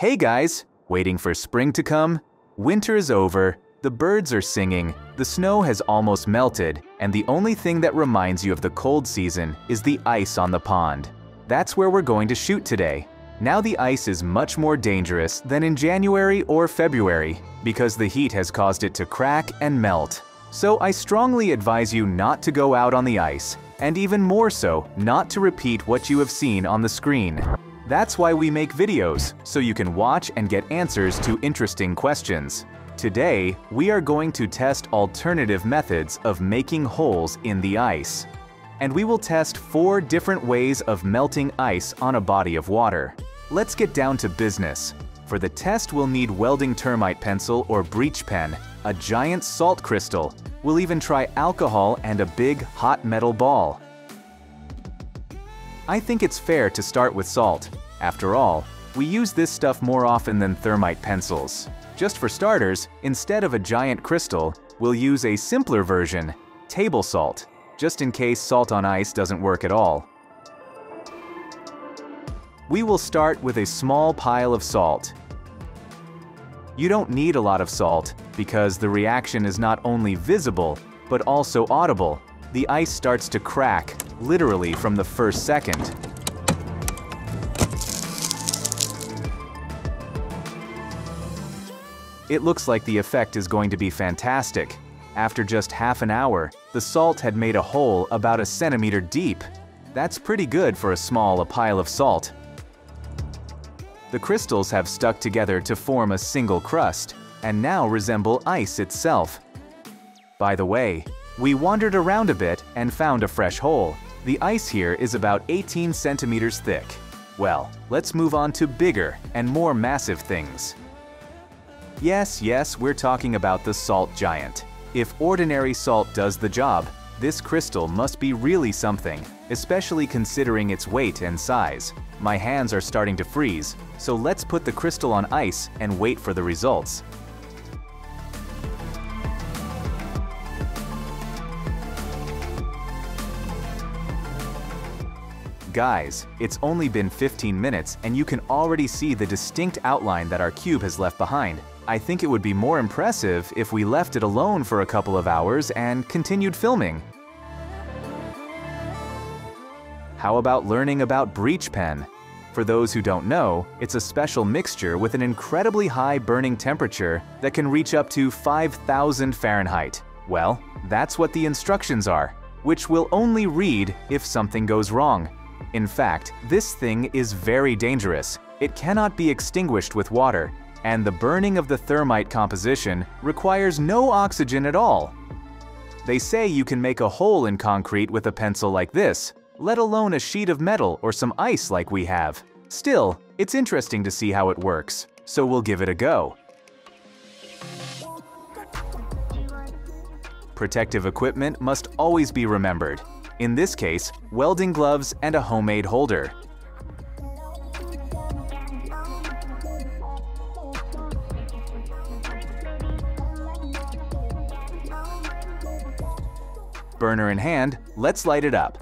Hey guys, waiting for spring to come? Winter is over, the birds are singing, the snow has almost melted, and the only thing that reminds you of the cold season is the ice on the pond. That's where we're going to shoot today. Now the ice is much more dangerous than in January or February because the heat has caused it to crack and melt. So I strongly advise you not to go out on the ice, and even more so, not to repeat what you have seen on the screen. That's why we make videos, so you can watch and get answers to interesting questions. Today, we are going to test alternative methods of making holes in the ice. And we will test 4 different ways of melting ice on a body of water. Let's get down to business. For the test, we'll need welding termite pencil or BREACHPEN, a giant salt crystal. We'll even try alcohol and a big hot metal ball. I think it's fair to start with salt. After all, we use this stuff more often than thermite pencils. Just for starters, instead of a giant crystal, we'll use a simpler version, table salt, just in case salt on ice doesn't work at all. We will start with a small pile of salt. You don't need a lot of salt because the reaction is not only visible, but also audible. The ice starts to crack, literally from the first second. It looks like the effect is going to be fantastic. After just half an hour, the salt had made a hole about a centimeter deep. That's pretty good for a small pile of salt. The crystals have stuck together to form a single crust, and now resemble ice itself. By the way, we wandered around a bit and found a fresh hole. The ice here is about 18 centimeters thick. Well, let's move on to bigger and more massive things. Yes, we're talking about the salt giant. If ordinary salt does the job, this crystal must be really something, especially considering its weight and size. My hands are starting to freeze, so let's put the crystal on ice and wait for the results. Guys, it's only been 15 minutes and you can already see the distinct outline that our cube has left behind. I think it would be more impressive if we left it alone for a couple of hours and continued filming. How about learning about BREACHPEN? For those who don't know, it's a special mixture with an incredibly high burning temperature that can reach up to 5,000 Fahrenheit. Well, that's what the instructions are, which we'll only read if something goes wrong. In fact, this thing is very dangerous. It cannot be extinguished with water, and the burning of the thermite composition requires no oxygen at all. They say you can make a hole in concrete with a pencil like this, let alone a sheet of metal or some ice like we have. Still, it's interesting to see how it works, so we'll give it a go. Protective equipment must always be remembered. In this case, welding gloves and a homemade holder. Burner in hand, let's light it up.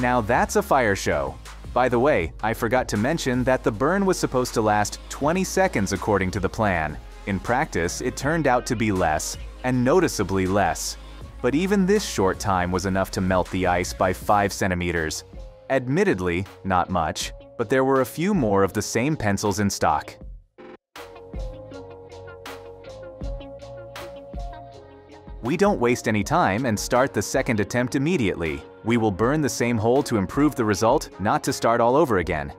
Now that's a fire show. By the way, I forgot to mention that the burn was supposed to last 20 seconds according to the plan. In practice, it turned out to be less, and noticeably less. But even this short time was enough to melt the ice by 5 centimeters. Admittedly, not much, but there were a few more of the same pencils in stock. We don't waste any time and start the second attempt immediately. We will burn the same hole to improve the result, not to start all over again.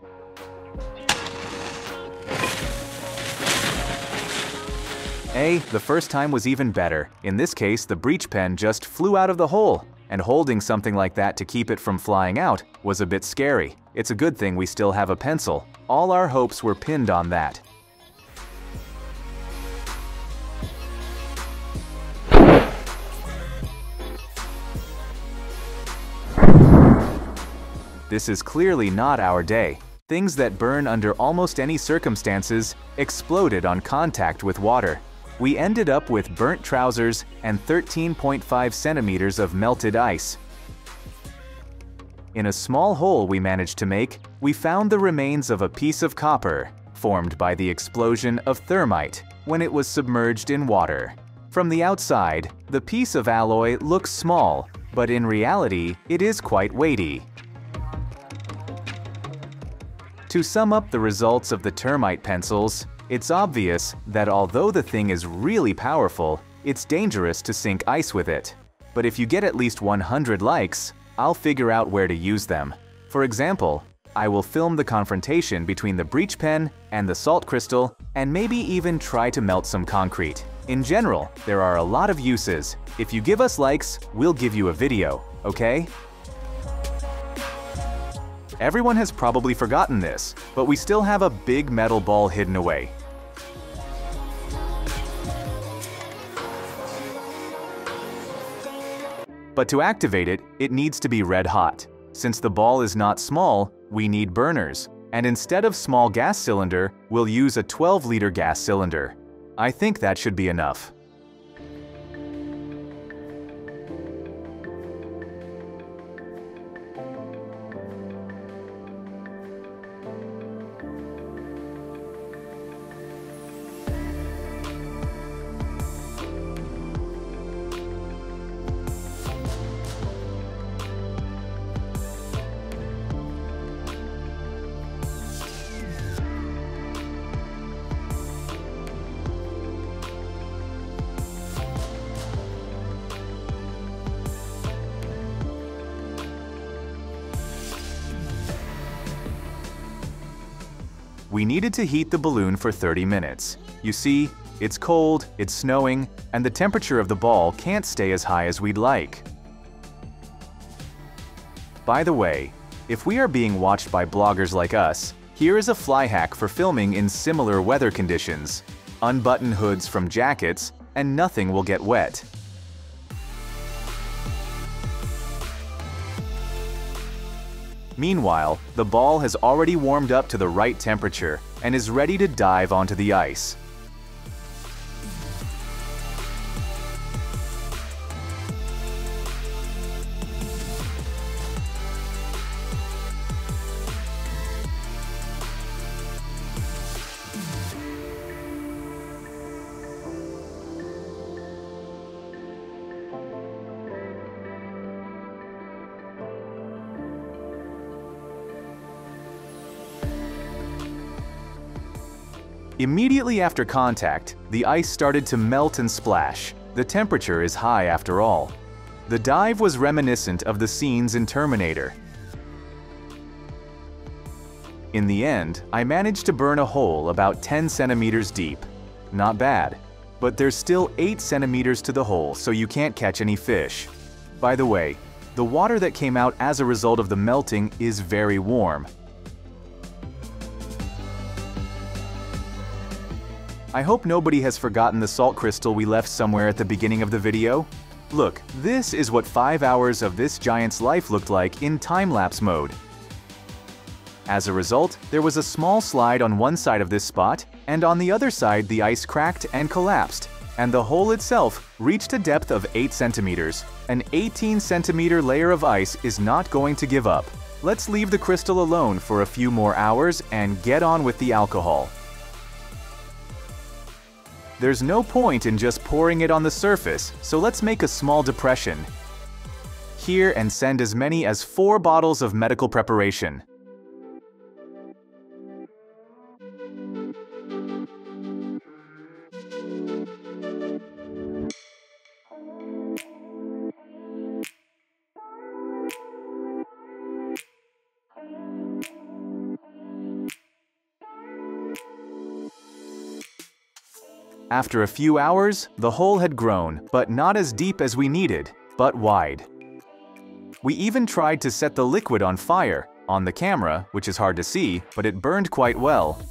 The first time was even better. In this case, the BREACHPEN just flew out of the hole, and holding something like that to keep it from flying out was a bit scary. It's a good thing we still have a pencil. All our hopes were pinned on that. This is clearly not our day. Things that burn under almost any circumstances exploded on contact with water. We ended up with burnt trousers and 13.5 centimeters of melted ice. In a small hole we managed to make, we found the remains of a piece of copper, formed by the explosion of thermite when it was submerged in water. From the outside, the piece of alloy looks small, but in reality, it is quite weighty. To sum up the results of the thermite pencils, it's obvious that although the thing is really powerful, it's dangerous to sink ice with it. But if you get at least 100 likes, I'll figure out where to use them. For example, I will film the confrontation between the BREACHPEN and the salt crystal and maybe even try to melt some concrete. In general, there are a lot of uses. If you give us likes, we'll give you a video, okay? Everyone has probably forgotten this, but we still have a big metal ball hidden away. But to activate it, it needs to be red hot. Since the ball is not small, we need burners, and instead of small gas cylinder, we'll use a 12-liter gas cylinder. I think that should be enough. We needed to heat the balloon for 30 minutes. You see, it's cold, it's snowing, and the temperature of the ball can't stay as high as we'd like. By the way, if we are being watched by bloggers like us, here is a fly hack for filming in similar weather conditions. Unbutton hoods from jackets, and nothing will get wet. Meanwhile, the ball has already warmed up to the right temperature and is ready to dive onto the ice. Immediately after contact, the ice started to melt and splash. The temperature is high after all. The dive was reminiscent of the scenes in Terminator. In the end, I managed to burn a hole about 10 centimeters deep. Not bad. But there's still 8 centimeters to the hole, so you can't catch any fish. By the way, the water that came out as a result of the melting is very warm. I hope nobody has forgotten the salt crystal we left somewhere at the beginning of the video. Look, this is what 5 hours of this giant's life looked like in time-lapse mode. As a result, there was a small slide on one side of this spot, and on the other side the ice cracked and collapsed, and the hole itself reached a depth of 8 centimeters. An 18-centimeter layer of ice is not going to give up. Let's leave the crystal alone for a few more hours and get on with the alcohol. There's no point in just pouring it on the surface, so let's make a small depression here and send as many as 4 bottles of medical preparation. After a few hours, the hole had grown, but not as deep as we needed, but wide. We even tried to set the liquid on fire, on the camera, which is hard to see, but it burned quite well.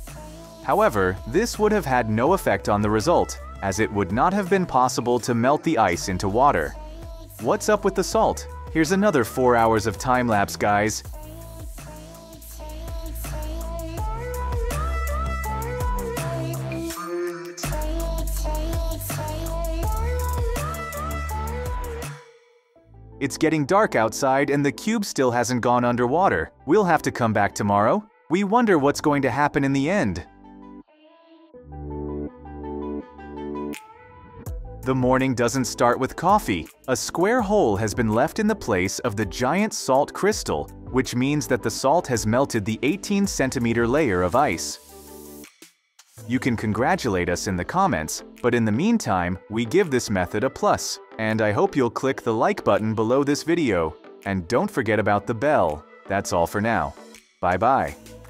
However, this would have had no effect on the result, as it would not have been possible to melt the ice into water. What's up with the salt? Here's another 4 hours of time-lapse, guys. It's getting dark outside and the cube still hasn't gone underwater. We'll have to come back tomorrow. We wonder what's going to happen in the end. The morning doesn't start with coffee. A square hole has been left in the place of the giant salt crystal, which means that the salt has melted the 18-centimeter layer of ice. You can congratulate us in the comments, but in the meantime, we give this method a plus. And I hope you'll click the like button below this video. And don't forget about the bell. That's all for now. Bye-bye.